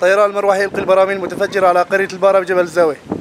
طيران مروحي يلقي البراميل المتفجرة على قرية البارة بجبل الزاوية.